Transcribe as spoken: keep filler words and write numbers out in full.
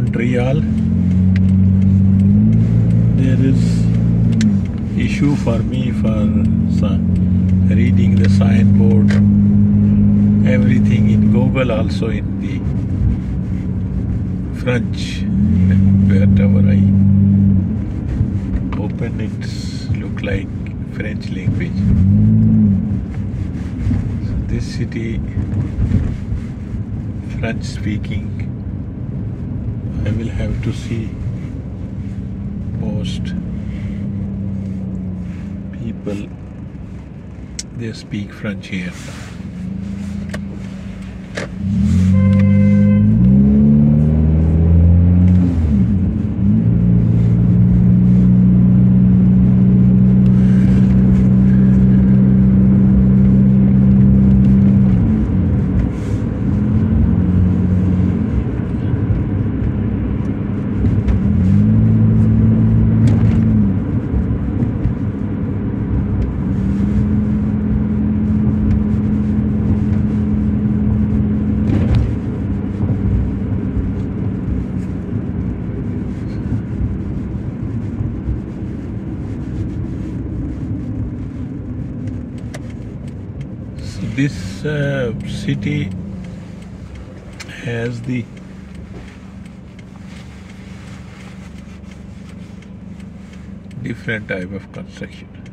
Montreal, there is issue for me for reading the signboard, everything in Google, also in the French, wherever I open it look like French language. So this city, French speaking, I will have to see most people, they speak French here. This uh, city has the different type of construction.